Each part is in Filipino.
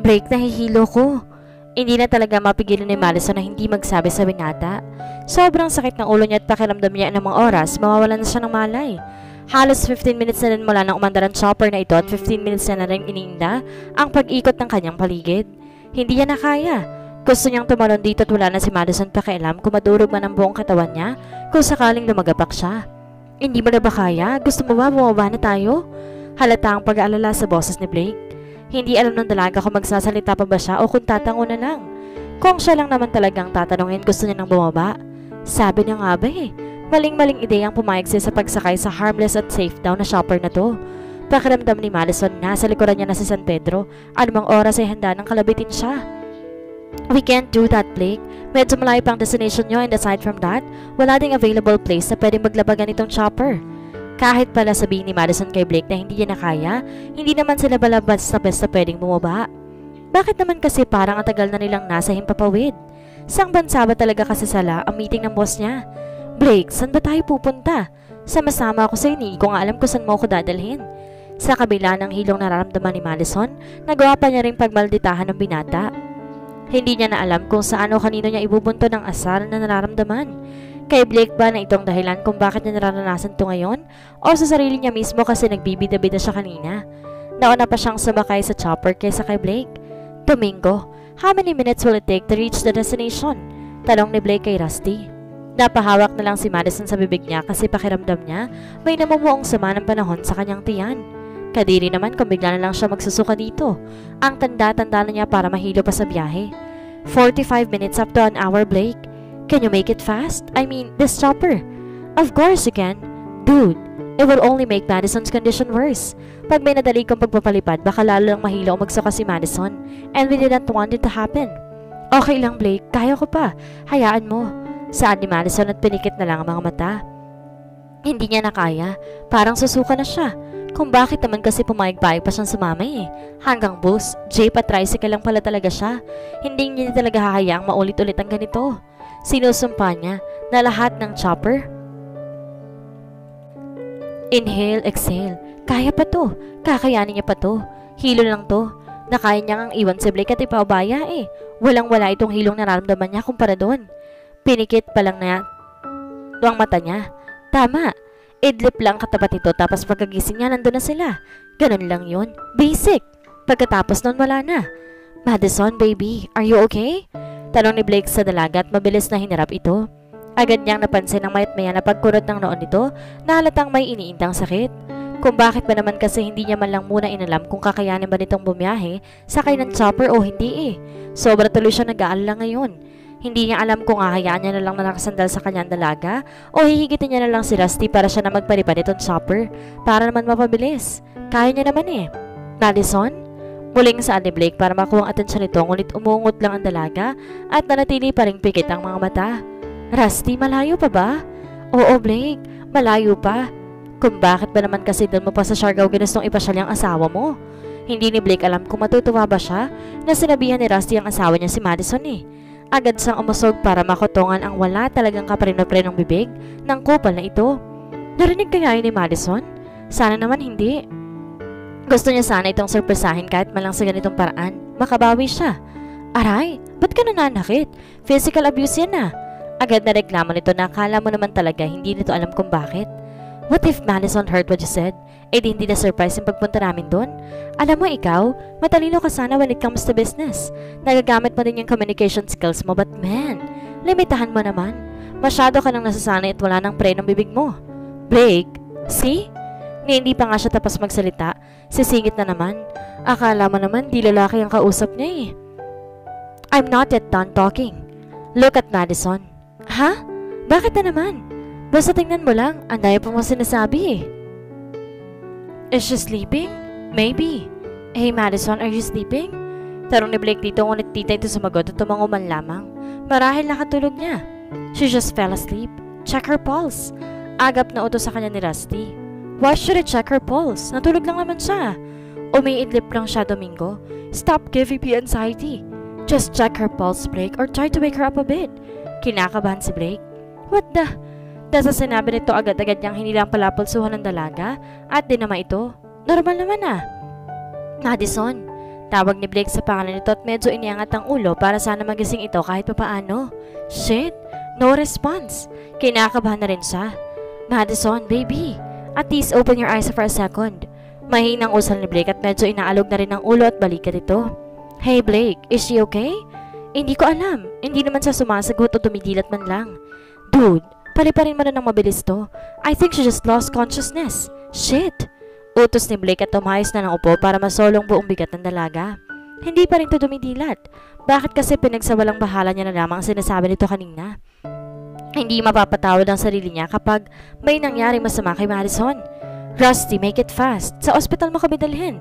Break na hihilo ko. Hindi na talaga mapigilan ni Madison na hindi magsabi sa binata. Sobrang sakit ng ulo niya at pakiramdam niya ng mga oras, mawawalan na siya ng malay. Halos 15 minutes na rin mula nang umandar ang chopper na ito at 15 minutes na rin iniinda ang pag-ikot ng kanyang paligid. Hindi niya na kaya. Gusto niyang tumalon dito at wala na si Madison pakialam kung madurog man ang buong katawan niya kung sakaling lumagapak siya. Hindi mo na ba kaya? Gusto mo ba bumaba na tayo? Halata ang pag-aalala sa boses ni Blake. Hindi alam ng dalaga kung magsasalita pa ba siya o kung tatango na lang. Kung siya lang naman talagang tatanungin, gusto niya nang bumaba. Sabi niya nga ba eh, maling-maling ideyang pumayag siya sa pagsakay sa harmless at safe daw na shopper na to. Pakiramdam ni Madison na sa likuran niya na si San Pedro, anumang oras ay handa ng kalabitin siya. We can't do that, Blake. Medyo malayo pang destination niyo and aside from that, wala ding available place na pwedeng maglabagan itong shopper. Kahit pala sabihin ni Madison kay Blake na hindi niya na kaya, hindi naman sila balabas sa besta pwedeng bumaba. Bakit naman kasi parang ang tagal na nilang nasa himpapawid? Sang bansa ba talaga kasi sala ang meeting ng boss niya? Blake, saan ba tayo pupunta? Sama-sama ako sa ini, kung alam ko saan mo ako dadalhin. Sa kabila ng hilong nararamdaman ni Madison, nagawa pa niya rin pagmalditahan ng binata. Hindi niya na alam kung saan o kanino niya ibubunto ng asal na nararamdaman. Kay Blake ba na itong dahilan kung bakit niya nararanasan ito ngayon? O sa sarili niya mismo kasi nagbibida-bida siya kanina? Nauna pa siyang sumakay sa chopper kaysa kay Blake. Domingo, how many minutes will it take to reach the destination? Tanong ni Blake kay Rusty. Napahawak na lang si Madison sa bibig niya kasi pakiramdam niya may namumuong sama ng panahon sa kanyang tiyan. Kadiri naman kung bigla na lang siya magsusuka dito. Ang tanda-tanda na niya para mahilo pa sa biyahe. 45 minutes up to an hour, Blake. Can you make it fast? I mean, this chopper. Of course you can. Dude, it will only make Madison's condition worse. Pag may nadali kang pagpapalipad, baka lalo lang mahilo o magsuka si Madison. And we didn't want it to happen. Okay lang, Blake. Kaya ko pa. Hayaan mo. Saan ni Madison at pinikit na lang ang mga mata. Hindi niya na kaya. Parang susuka na siya. Kung bakit naman kasi pumayag-payag pa siyang sumama eh. Hanggang bus, jeep at tricycle lang pala talaga siya. Hindi niya talaga hahayaang maulit-ulit ang ganito. Sinusumpa niya na lahat ng chopper. Inhale, exhale. Kaya pa to. Kakayanin niya pa to. Hilo lang to. Nakaya niya ngang iwan si Blake at ipaubaya eh. Walang-wala itong hilong nararamdaman niya kumpara doon. Pinikit pa lang na ang mata niya. Tama. Idlip lang katapat ito tapos pagkagising niya nandun na sila. Ganun lang yun. Basic. Pagkatapos nun wala na. Madison, baby, are you okay? Tanong ni Blake sa dalaga at mabilis na hinarap ito. Agad niyang napansin ang mayat-maya na pagkurot ng noon nito na halatang may iniintang sakit. Kung bakit ba naman kasi hindi niya man lang muna inalam kung kakayanin ba nitong bumiyahe, sakay ng chopper o hindi eh. Sobra tuloy siya nag-aalala ngayon. Hindi niya alam kung hahayaan niya na lang na nakasandal sa kanyang dalaga o hihigitin niya na lang si Rusty para siya na magparipad itong chopper para naman mapabilis. Kaya niya naman eh. Madison? Muling saan ni Blake para makuha ang atensyon nito ngunit umungot lang ang dalaga at nanatili pa ring pikit ang mga mata. Rusty, malayo pa ba? Oo, Blake, malayo pa. Kung bakit ba naman kasi doon mo pa sa Siargao ginustong ipasyal ang asawa mo? Hindi ni Blake alam kung matutuwa ba siya na sinabihan ni Rusty ang asawa niya si Madison eh. Agad siyang umusog para makotongan ang wala talagang kapreno-prenong bibig ng kupal na ito. Narinig kaya yun ni Madison? Sana naman hindi. Gusto niya sana itong surpresahin kahit malang sa ganitong paraan, makabawi siya. Aray, ba't ka nananakit? Physical abuse yan na. Agad na reklamo nito na akala mo naman talaga hindi nito alam kung bakit. What if Madison heard what you said? Eh di hindi na surprise yung pagpunta namin doon. Alam mo ikaw, matalino ka sana when it comes to business. Nagagamit mo din yung communication skills mo but man, limitahan mo naman. Masyado ka nang nasasanay at wala nang preno ng bibig mo. Blake, see? Ni hindi pa nga siya tapos magsalita, sisingit na naman. Akala mo naman di lalaki ang kausap niya eh. I'm not yet done talking. Look at Madison. Ha? Bakit na naman? Basta tingnan mo lang, andayo pa mo sinasabi eh. Is she sleeping? Maybe. Hey Madison, are you sleeping? Tarong ni Blake dito ngunit tita ito sumagot at tumango man lamang. Marahil nakatulog niya. She just fell asleep. Check her pulse. Agap na utos sa kanya ni Rusty. Why should I check her pulse? Natulog lang naman siya. Umiidlip lang siya, Domingo. Stop giving me anxiety. Just check her pulse, Blake, or try to wake her up a bit. Kinakabahan si Blake. What the? Dasa sinabi nito agad-agad niyang hinilang palapulsuhan ng dalaga at dinama ito. Normal naman ah. Madison, Tawag ni Blake sa pangalan nito at medyo iniangat ang ulo para sana magising ito kahit papaano. Shit, no response. Kinakabahan na rin siya. Madison, baby, at least open your eyes for a second. Mahinang usal ni Blake at medyo inaalog na rin ang ulo at balikat ito. Hey Blake, is she okay? Hindi ko alam. Hindi naman siya sumasagot o tumidilat man lang. Dude, paliparin mo na ng mabilis to. I think she just lost consciousness. Shit! Utos ni Blake at tumayos na ng upo para masolong buong bigat ng dalaga. Hindi pa rin to dumidilat. Bakit kasi pinagsawalang bahala niya na lamang ang sinasabi nito kanina? Hindi mapapatawad ang sarili niya kapag may nangyaring masama kay Madison. Rusty, make it fast. Sa ospital mo kami dalhin.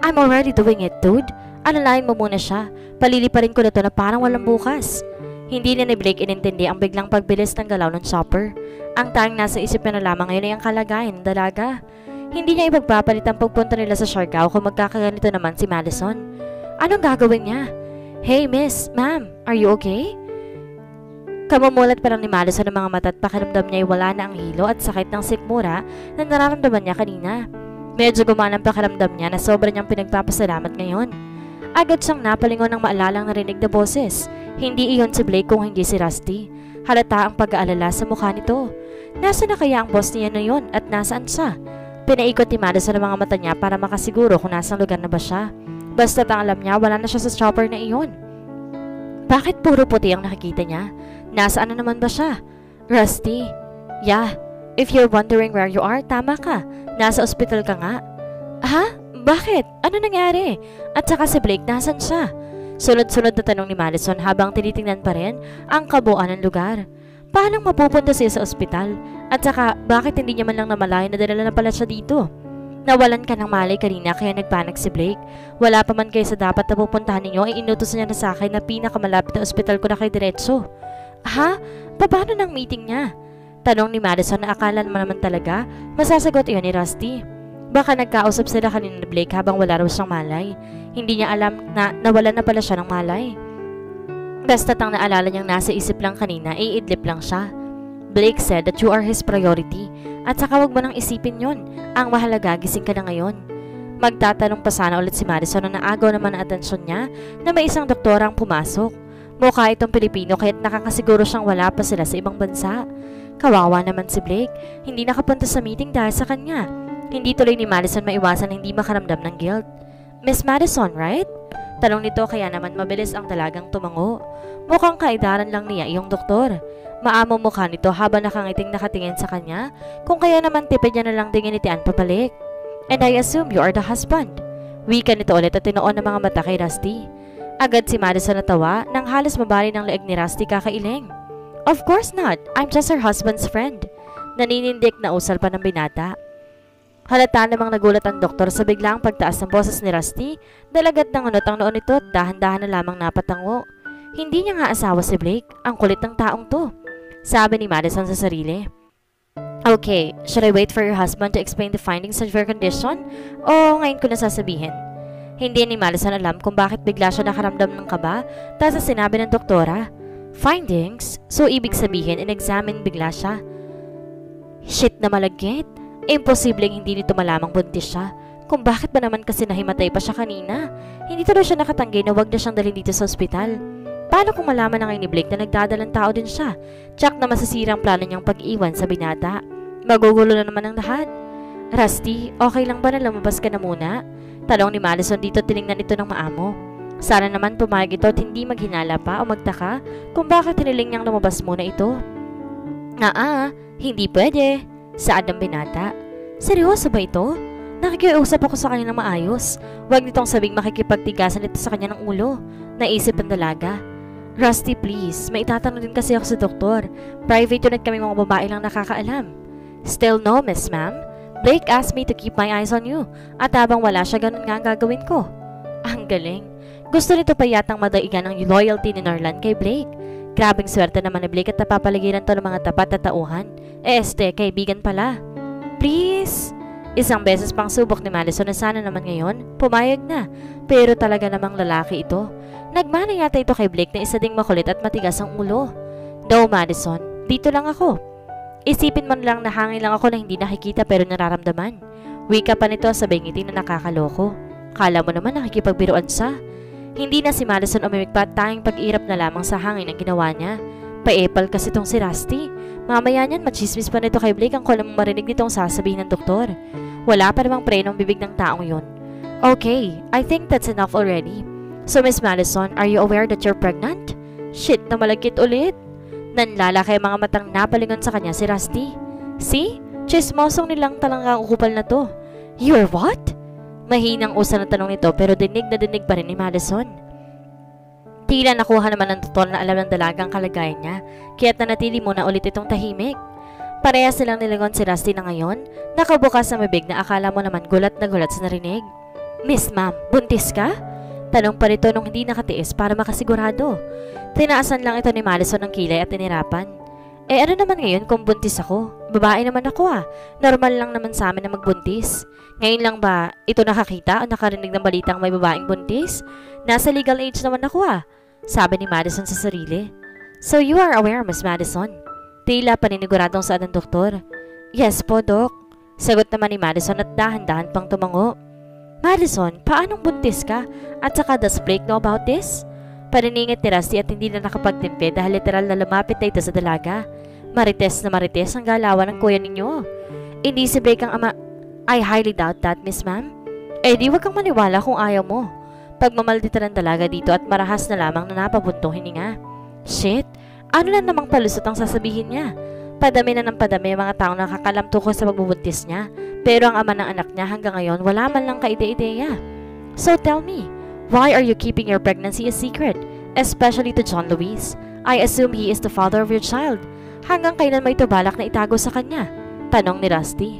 I'm already doing it, dude. Alalahin mo muna siya. Paliliparin ko na to na parang walang bukas. Hindi na ni Blake inintindi ang biglang pagbilis ng galaw ng shopper. Ang tanging nasa isip niya na lamang ngayon ay ang kalagayan ng dalaga. Hindi niya ipagpapalit ang pagpunta nila sa Siargao kung magkakaganito naman si Madison. Anong gagawin niya? Hey miss, ma'am, are you okay? Kamumulat pa lang ni Madison ng mga mata at pakiramdam niya ay wala na ang hilo at sakit ng sikmura na nararamdaman niya kanina. Medyo gumana ang pakiramdam niya na sobra niyang pinagpapasalamat ngayon. Agad siyang napalingon ng maalalang narinig na boses. Hindi iyon si Blake kung hindi si Rusty. Halata ang pag-aalala sa mukha nito. Nasaan na kaya ang boss niya na yun at nasaan siya? Pinaikot ni Madison ang mga mata niya para makasiguro kung nasang lugar na ba siya. Basta't ang alam niya, wala na siya sa shopper na iyon. Bakit puro puti ang nakikita niya? Nasaan na naman ba siya? Rusty? Yeah, if you're wondering where you are, tama ka. Nasa ospital ka nga. Ha? Bakit? Ano nangyari? At saka si Blake, nasaan siya? Sunod-sunod na tanong ni Madison habang tinitingnan pa rin ang kabuuan ng lugar. Paano mapupunta siya sa ospital? At saka, bakit hindi niya man lang namalayan na dalala na pala siya dito? Nawalan ka ng malay kanina kaya nagpanik si Blake. Wala pa man kayo sa dapat na pupuntahan ninyo ay inutos niya na sa akin na pinakamalapit na ospital ko na kay diretso. Ha? Paano ng meeting niya? Tanong ni Madison na akala naman talaga masasagot iyon ni Rusty. Baka nagkausap sila kanina ni Blake habang wala raw siyang malay. Hindi niya alam na nawalan na pala siya ng malay. Basta't ang naalala niyang nasa isip lang kanina, iidlip lang siya. Blake said that you are his priority. At saka huwag mo nang isipin yun. Ang mahalaga, gising ka na ngayon. Magtatanong pa sana ulit si Madison na naagaw naman ang atensyon niya na may isang doktora ang pumasok. Mukha itong Pilipino kaya't nakakasiguro siyang wala pa sila sa ibang bansa. Kawawa naman si Blake. Hindi nakapunta sa meeting dahil sa kanya. Hindi tuloy ni Madison maiwasan hindi makaramdam ng guilt. Miss Madison, right? Tanong nito kaya naman mabilis ang dalagang tumango. Mukhang kaedaran lang niya iyong doktor. Maamo mukha nito habang nakangiting nakatingin sa kanya, kung kaya naman tipid niya na lang dinginitian papalik. And I assume you are the husband. Wika nito ulit at tinoon ng mga mata kay Rusty. Agad si Madison natawa nang halos mabali ng leeg ni Rusty kakailing. Of course not, I'm just her husband's friend. Naninindik na usal pa ng binata. Halata namang nagulat ang doktor sa biglang pagtaas ng boses ni Rusty, dalagat ng unot ang noon nito at dahan-dahan na lamang napatango. Hindi niya nga asawa si Blake, ang kulit ng taong to, sabi ni Madison sa sarili. Okay, should I wait for your husband to explain the findings of your condition? O ngayon ko na sasabihin? Hindi ni Madison alam kung bakit bigla siya nakaramdam ng kaba, tapos sinabi ng doktora, findings? So ibig sabihin, in-examine bigla siya. Shit na malagkit. Imposibleng hindi nito malamang buntis siya. Kung bakit ba naman kasi nahimatay pa siya kanina? Hindi tuloy siya nakatanggi na wag na siyang dalhin dito sa ospital. Paano kung malaman na ngayon ni Blake na nagdadalang tao din siya? Tsak na masasira ang plano niyang pag-iwan sa binata. Magugulo na naman ang lahat. Rusty, okay lang ba na lumabas ka na muna? Tanong ni Madison dito tinignan ito ng maamo. Sana naman pumayag ito at hindi maghinala pa o magtaka kung bakit hiniling niyang lumabas muna ito. Hindi pwede. Saad ng binata. Seryoso ba ito? Nakikiusap ako sa kanya ng maayos. Huwag nitong sabing makikipagtigasan ito sa kanya ng ulo. Naisip ang dalaga. Rusty, please. May itatanong din kasi ako sa doktor. Private yun at kami mga babae lang nakakaalam. Still no, miss ma'am. Blake asked me to keep my eyes on you. At habang wala siya, ganun nga ang gagawin ko. Ang galing. Gusto nito pa yatang madaigan ang loyalty ni Norlan kay Blake. Grabing swerte naman ni Blake at napapaligiran to ng mga tapat na tauhan. Kaibigan pala. Please? Isang beses pang subok ni Madison na sana naman ngayon, pumayag na. Pero talaga namang lalaki ito. Nagmana yata ito kay Blake na isa ding makulit at matigas ang ulo. No, Madison, dito lang ako. Isipin man lang na hangin lang ako na hindi nakikita pero nararamdaman. Wika pa nito sa bingiting na nakakaloko. Akala mo naman nakikipagbiruan siya. Hindi na si Madison umimik pa at tanging pag-irap na lamang sa hangin ang ginawa niya. Paepal kasi tong si Rusty. Mamaya niyan, machismis pa nito kay Blake ang kulang marinig nitong sasabihin ng doktor. Wala pa namang prenong bibig ng taong yun. Okay, I think that's enough already. So Miss Madison, are you aware that you're pregnant? Shit, na malagkit ulit. Nanlalaki mga matang napalingon sa kanya si Rusty. See? Chismosong nilang talanggang ukupal na to. You're what? Mahinang usa na tanong nito pero dinig na dinig pa rin ni Madison. Tila nakuha naman ng doktor na alam ng dalagang kalagayan niya, kaya't nanatili muna ulit itong tahimik. Pareha silang nilingon si Rusty na ngayon, nakabukas na mabig na akala mo naman gulat na gulat sa narinig. Miss Ma'am, buntis ka? Tanong pa rito nung hindi nakatiis para makasigurado. Tinaasan lang ito ni Madison ng kilay at tinirapan. Eh ano naman ngayon kung buntis ako? Babae naman ako ah. Normal lang naman sa amin na magbuntis. Ngayon lang ba ito nakakita o nakarinig ng balitang may babaeng buntis? Nasa legal age naman ako ah. Sabi ni Madison sa sarili. So you are aware, Miss Madison? Tila paniniguradong saan ng doktor. Yes po, Doc. Sagot naman ni Madison at dahan-dahan pang tumango. Madison, paanong buntis ka? At saka does Blake know about this? Paniningit ni Rusty at hindi na nakapagtimpe dahil literal na lumapit na ito sa dalaga. Marites na marites ang galawan ng kuya ninyo. Hindi si Blake ang ama. I highly doubt that, Miss Ma'am. Eh di wag kang maniwala kung ayaw mo. Pagmamaldita ng dalaga dito at marahas na lamang na napabuntong hininga. Shit, ano na namang palusot ang sasabihin niya? Padami na ng padami ang mga taong nakakalam tungkol sa pagbubuntis niya. Pero ang ama ng anak niya hanggang ngayon wala man lang kaide-ideya. So tell me, why are you keeping your pregnancy a secret? Especially to John Luis. I assume he is the father of your child. Hanggang kailan may tubalak na itago sa kanya? Tanong ni Rusty.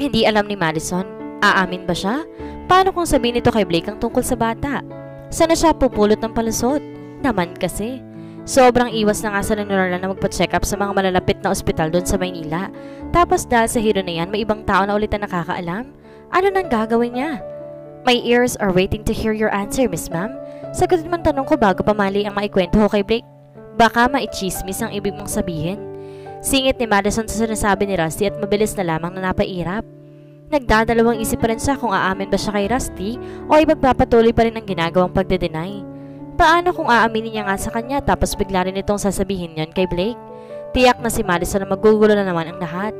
Hindi alam ni Madison. Aamin ba siya? Paano kung sabihin nito kay Blake ang tungkol sa bata? Sana siya pupulot ng palusot? Naman kasi. Sobrang iwas na nga sa nanunala na magpa-check up sa mga malalapit na ospital doon sa Maynila. Tapos dahil sa hero na yan, may ibang tao na ulit na nakakaalam. Ano nang gagawin niya? My ears are waiting to hear your answer, Miss Ma'am. Sagutin man tanong ko bago pamali ang maikwento ko kay Blake. Baka maichismis ang ibig mong sabihin. Singit ni Madison sa sinasabi ni Rusty at mabilis na lamang na napairap. Nagdadalawang isip pa rin siya kung aamin ba siya kay Rusty o ipagpapatuloy pa rin ang ginagawang pagde-deny. Paano kung aaminin niya nga sa kanya tapos bigla rin itong sasabihin yon kay Blake? Tiyak na si Madison na magugulo na naman ang lahat.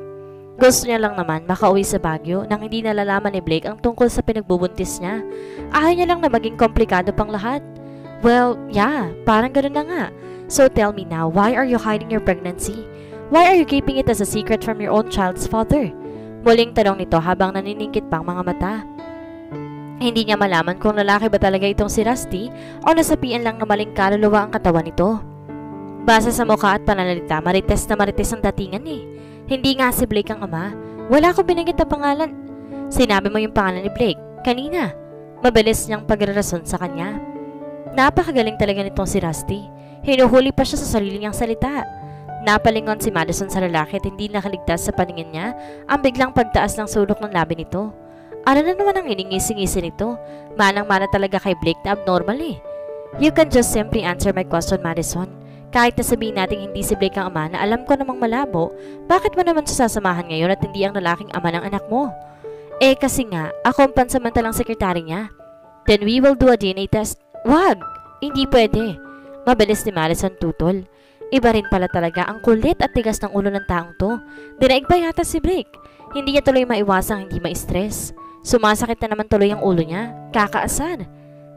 Gusto niya lang naman makauwi sa Baguio nang hindi nalalaman ni Blake ang tungkol sa pinagbubuntis niya. Ayaw niya lang na maging komplikado pang lahat. Well, yeah, parang ganoon na nga. So tell me now, why are you hiding your pregnancy? Why are you keeping it as a secret from your own child's father? Muling tanong nito habang naniningkit pang mga mata. Hindi niya malaman kung lalaki ba talaga itong si Rusty o nasapian lang na maling kaluluwa ang katawan nito. Basa sa mukha at pananalita, marites na marites ang datingan eh. Hindi nga si Blake ang ama. Wala akong binanggit na pangalan. Sinabi mo yung pangalan ni Blake kanina. Mabilis niyang pagrarason sa kanya. Napakagaling talaga nitong si Rusty. Hinuhuli pa siya sa sarili niyang salita. Napalingon si Madison sa lalaki at hindi nakaligtas sa paningin niya ang biglang pagtaas ng sulok ng labi nito. Ano na naman ang iningisi-ngisi nito? Manang-mana talaga kay Blake na abnormal eh. You can just simply answer my question, Madison. Kahit nasabihin natin hindi si Blake ang ama na alam ko namang malabo, bakit mo naman siya sasamahan ngayon at hindi ang lalaking ama ng anak mo? Eh kasi nga, ako ang pansamantalang sekretary niya. Then we will do a DNA test. Wag! Hindi pwede. Mabilis ni Madison tutol. Iba rin pala talaga ang kulit at tigas ng ulo ng taong to. Dinaig pa yata si Blake. Hindi niya tuloy maiwasang hindi ma-stress. Sumasakit na naman tuloy ang ulo niya. Kakaasar.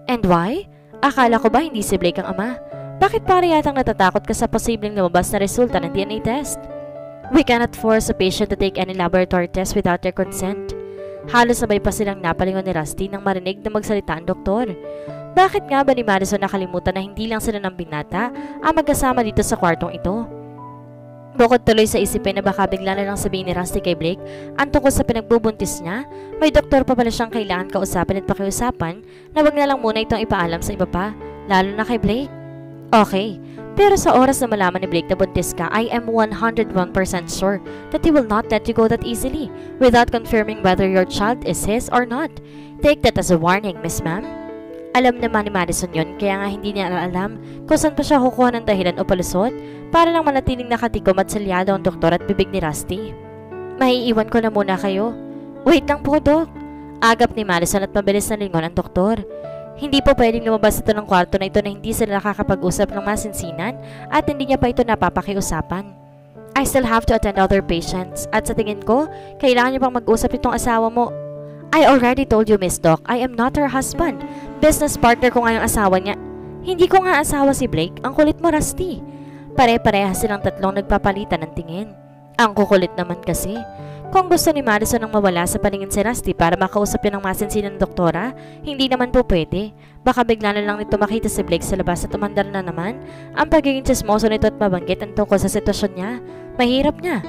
And why? Akala ko ba hindi si Blake ang ama? Bakit para yatang natatakot ka sa posibleng lumabas na resulta ng DNA test? We cannot force a patient to take any laboratory test without their consent. Halos sabay pa silang napalingon ni Rusty nang marinig na magsalita ang doktor. Bakit nga ba ni Madison nakalimutan na hindi lang sila ng binata ang magkasama dito sa kwartong ito? Bukod tuloy sa isipin na baka bigla na lang sabihin ni Rusty kay Blake ang tungkol sa pinagbubuntis niya, may doktor pa pala siyang kailangan kausapin at pakiusapan na wag na lang muna itong ipaalam sa iba pa, lalo na kay Blake. Okay, pero sa oras na malaman ni Blake na buntis ka, I am 101% sure that he will not let you go that easily without confirming whether your child is his or not. Take that as a warning, Miss Ma'am. Alam naman ni Madison yon kaya nga hindi niya alam kung saan pa siya kukuha ng dahilan o palusot. Para lang manatiling nakatikom at salyado ang doktor at bibig ni Rusty. Maiiwan ko na muna kayo. Wait lang po, Doc. Agap ni Madison at mabilis na lingon ang doktor. Hindi po pwedeng lumabas ito ng kwarto na ito na hindi sila nakakapag-usap ng masinsinan at hindi niya pa ito napapakiusapan. I still have to attend other patients at sa tingin ko, kailangan niyo pang mag-usap itong asawa mo. I already told you, Miss Doc, I am not her husband. Business partner ko nga yung asawa niya. Hindi ko nga asawa si Blake, ang kulit mo, Rusty. Pare-pareha silang tatlong nagpapalitan ng tingin. Ang kukulit naman kasi. Kung gusto ni Madison ang mawala sa paningin si Rusty para makausap yun ng masinsinan ng doktora, hindi naman po pwede. Baka bigla na lang nito makita si Blake sa labas at umandar na naman ang pagiging tsismoso nito at mabanggit ang tungkol sa sitwasyon niya. Mahirap niya.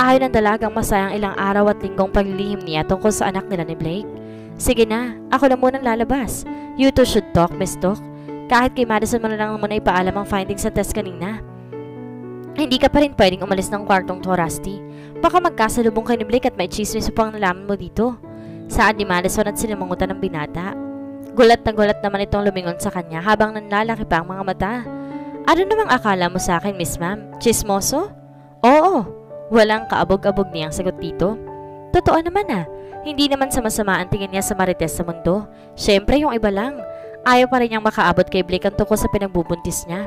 Ayon ang dalagang masayang ilang araw at linggong paglilihim niya tungkol sa anak nila ni Blake. Sige na, ako na munang lalabas. You two should talk, Miss Doc. Kahit kay Madison mo na lang muna ipaalam ang findings sa test kanina. Hindi ka pa rin pwedeng umalis ng kwartong to, Rusty. Baka magkasalubong kay ni Blake at may chismis upang nalaman mo dito. Saan ni Madison at sinamangutan ng binata? Gulat na gulat naman itong lumingon sa kanya habang nanlalaki pa ang mga mata. Ano namang akala mo sa akin, Miss Ma'am? Chismoso? Oo, walang kaabog-abog niyang sagot dito. Totoo naman ah, hindi naman sama-sama ang tingin niya sa marites sa mundo. Siyempre yung iba lang. Ayaw pa rin niyang makaabot kay Blake ang tungkol sa pinagbubuntis niya.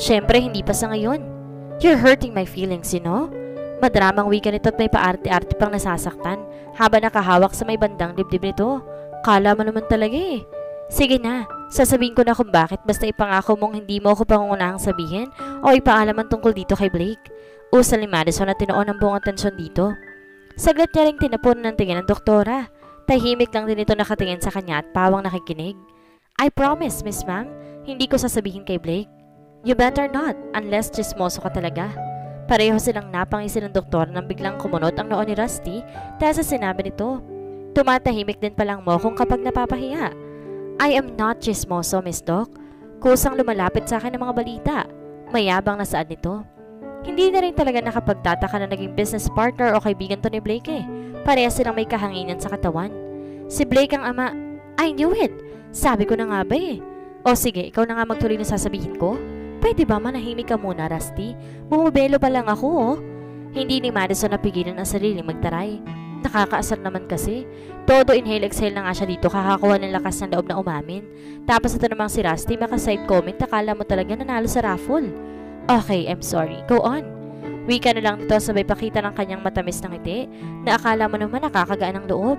Siyempre hindi pa sa ngayon. You're hurting my feelings, you know? Madramang wika nito at may paarte-arte pang nasasaktan habang nakahawak sa may bandang dibdib nito. Kala mo naman talaga eh. Sige na, sasabihin ko na kung bakit basta ipangako mong hindi mo ako pangungunahang sabihin o ipaalaman tungkol dito kay Blake. Usal ni Madison na tinuon ang buong atensyon dito. Saglit niya rin tinapon ng tingin ng doktora. Tahimik lang din ito nakatingin sa kanya at pawang nakikinig. I promise, Miss Ma'am, hindi ko sasabihin kay Blake. You better not, unless chismoso ka talaga. Pareho silang napangisin ng doktor nang biglang kumunot ang noo ni Rusty dahil sa sinabi nito. Tumatahimik din palang mo kung kapag napapahiya. I am not chismoso, Miss Doc. Kusang lumalapit sa akin ng mga balita. Mayabang na saad nito. Hindi na rin talaga nakapagtataka na naging business partner o kaibigan to ni Blake eh. Pareha silang may kahanginan sa katawan. Si Blake ang ama. I knew it. Sabi ko na nga ba eh. O sige, ikaw na nga magtuloy na sasabihin ko. Pwede ba manahimik ka muna, Rusty? Bumubelo pa lang ako, oh. Hindi ni Madison napigilan ang sariling magtaray. Nakakaasar naman kasi. Todo inhale-exhale na nga siya dito, kakakuha ng lakas ng loob na umamin. Tapos ito namang si Rusty, makaside comment, akala mo talaga nanalo sa raffle. Okay, I'm sorry. Go on. Wika na lang dito sabay pakita ng kanyang matamis na ngiti na akala mo naman nakakagaan ng loob.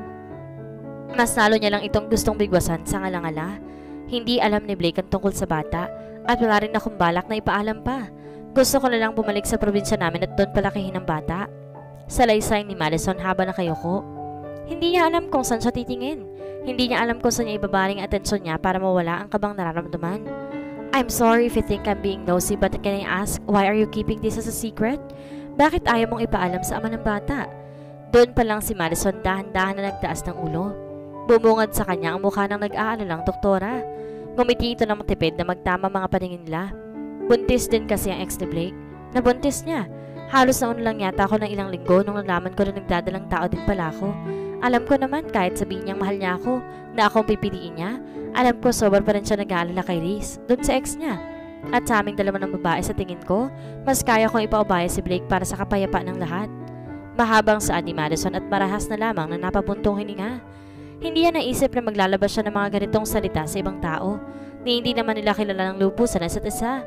Mas nalo niya lang itong gustong bigwasan sa ngalangala. Hindi alam ni Blake ang tungkol sa bata. At wala rin akong balak na ipaalam pa. Gusto ko na lang bumalik sa probinsya namin at doon palakihin ang bata. Salaysay ni Madison habang nakayoko. Hindi niya alam kung saan siya titingin. Hindi niya alam kung saan niya ibabaling ang atensyon niya para mawala ang kabang nararamdaman. I'm sorry if you think I'm being nosy, but can I ask, why are you keeping this as a secret? Bakit ayaw mong ipaalam sa ama ng bata? Doon pa lang si Madison dahan-dahan na nagtaas ng ulo. Bumungad sa kanya ang mukha ng nag-aalalang doktora. Gumiti ito ng matipid na magtama mga paningin nila. Buntis din kasi ang ex ni Blake. Nabuntis niya. Halos nauna lang yata ako ng ilang linggo nung nalaman ko na nagdadalang tao din pala ako. Alam ko naman kahit sabihin niyang mahal niya ako na akong pipiliin niya, alam ko sober pa rin siya nag-aalala kay Reese, doon sa ex niya. At sa aming dalawa ng babae sa tingin ko, mas kaya kong ipaubaya si Blake para sa kapayapaan ng lahat. Mahabang saad ni Madison at marahas na lamang na napabuntong hininga. Hindi niya naisip na maglalabas siya ng mga ganitong salita sa ibang tao na hindi naman nila kilala ng lubusan na isa't isa.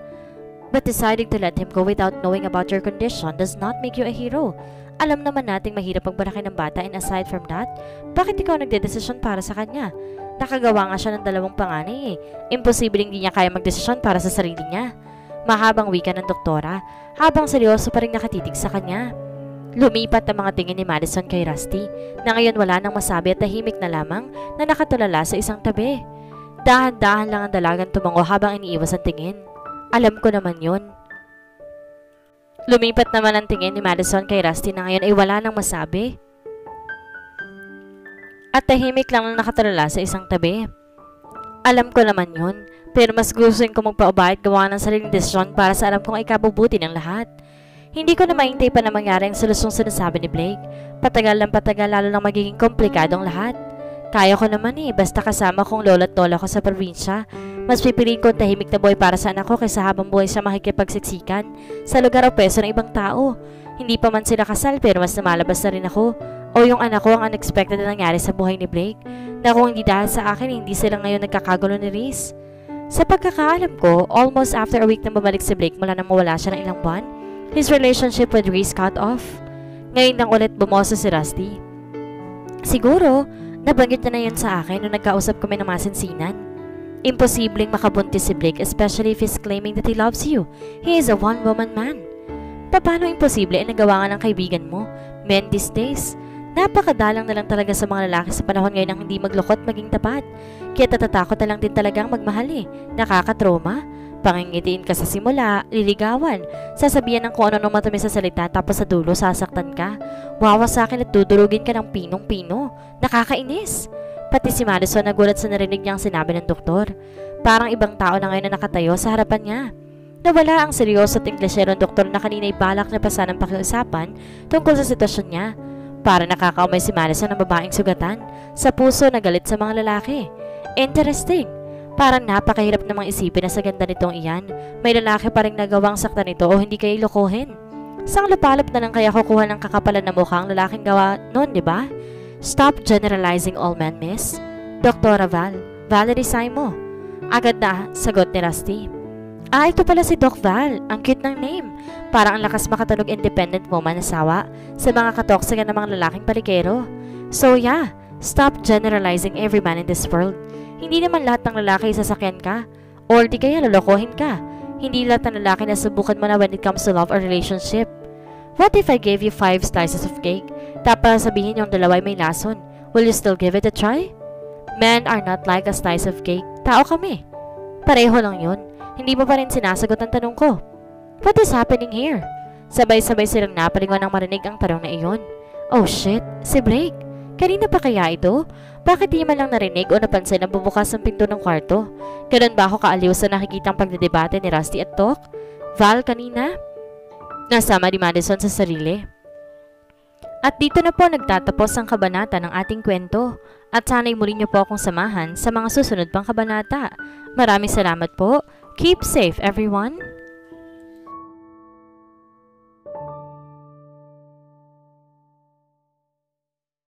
But deciding to let him go without knowing about your condition does not make you a hero. Alam naman nating mahirap pagbalaki ng bata, and aside from that, bakit ikaw nagdedesisyon para sa kanya? Nakagawa nga siya ng dalawang panganay eh. Imposibleng hindi niya kaya magdesisyon para sa sarili niya. Mahabang wika ng doktora habang seryoso pa rin nakatitig sa kanya. Lumipat ang mga tingin ni Madison kay Rusty na ngayon wala nang masabi at tahimik na lamang na nakatulala sa isang tabi. Dahan-dahan lang ang dalagang tumango habang iniiwas ang tingin. Alam ko naman yun. Lumipat naman ang tingin ni Madison kay Rusty na ngayon ay wala nang masabi at tahimik lang ang nakatulala sa isang tabi. Alam ko naman yun, pero mas gustuin ko magpaubay at gawa ng sariling desisyon para sa alam kong ikabubuti ng lahat. Hindi ko na maintay pa na mangyari ang solusyon sinasabi ni Blake. Patagal lang patagal, lalo lang magiging komplikadong lahat. Kaya ko naman eh, basta kasama kong lolo at lola ko sa probinsya. Mas pipiliin ko tahimik na buhay para sa anak ko kaysa habang buhay siya makikipagsiksikan sa lugar o peso ng ibang tao. Hindi pa man sila kasal pero mas namalabas na rin ako. o yung anak ko ang unexpected na nangyari sa buhay ni Blake, na kung hindi dahil sa akin, hindi sila ngayon nagkakagulo ni Reese. Sa pagkakaalam ko, almost after a week na babalik si Blake mula na mawala siya ng ilang buwan, his relationship with Reese cut off. Ngayon nang ulit bumoso si Rusty. Siguro, nabanggit na yun sa akin nung nagkausap kami ng masinsinan. Imposibleng makabuntis si Blake, especially if he's claiming that he loves you. He is a one-woman man. Paano imposible ay nagawa ng kaibigan mo? Men these days, napakadalang na lang talaga sa mga lalaki sa panahon ngayon ang hindi maglukot maging tapat. Kaya tatatakot na lang din talagang magmahal eh. Nakakatroma. Pangingitiin ka sa simula, liligawan, sasabihan ng kung ano-ano matamis sa salita tapos sa dulo sasaktan ka. Wawa sa akin at dudurugin ka ng pinong-pino. Nakakainis. Pati si Madison nagulat sa narinig niyang sinabi ng doktor. Parang ibang tao na ngayon na nakatayo sa harapan niya. Nawala ang seryoso at inglesyerong doktor na kanina'y balak na pasan ang pakiusapan tungkol sa sitwasyon niya. Para nakakaumay si Madison ng babaeng sugatan sa puso na galit sa mga lalaki. Interesting. Parang napakahirap namang isipin na sa ganda nitong iyan, may lalaki pa rin nagawang saktan nito o hindi kayo lokohin. Sang lapalap na lang kaya kukuha ng kakapalan na mukha ang lalaking gawa noon, di ba? Stop generalizing all men, miss. Dr. Val, Valerie Saimo. Agad na sagot ni Rusty. Ah, ito pala si Doc Val. Ang cute ng name. Parang ang lakas makatunog independent woman asawa sa mga katoksagan ng mga lalaking palikero. So yeah, stop generalizing every man in this world. Hindi naman lahat ng lalaki sasakyan ka or di kaya lolokohin ka. Hindi lahat ng lalaki nasubukan mo na when it comes to love or relationship. What if I gave you 5 slices of cake? Tapos sabihin yung dalawa may lason. Will you still give it a try? Men are not like a slice of cake. Tao kami. Pareho lang yun. Hindi mo pa rin sinasagot ang tanong ko. What is happening here? Sabay-sabay silang napalingon ang marinig ang tanong na iyon. Oh shit, si Blake. Kanina pa kaya ito? Bakit di man lang narinig o napansin ang bubukas ng pinto ng kwarto? Ganun ba ako kaaliw sa nakikitang pagdidebate ni Rusty at Doc? Val kanina? Nasama ni Madison sa sarili. At dito na po nagtatapos ang kabanata ng ating kwento. At sana'y muli niyo po akong samahan sa mga susunod pang kabanata. Maraming salamat po. Keep safe everyone!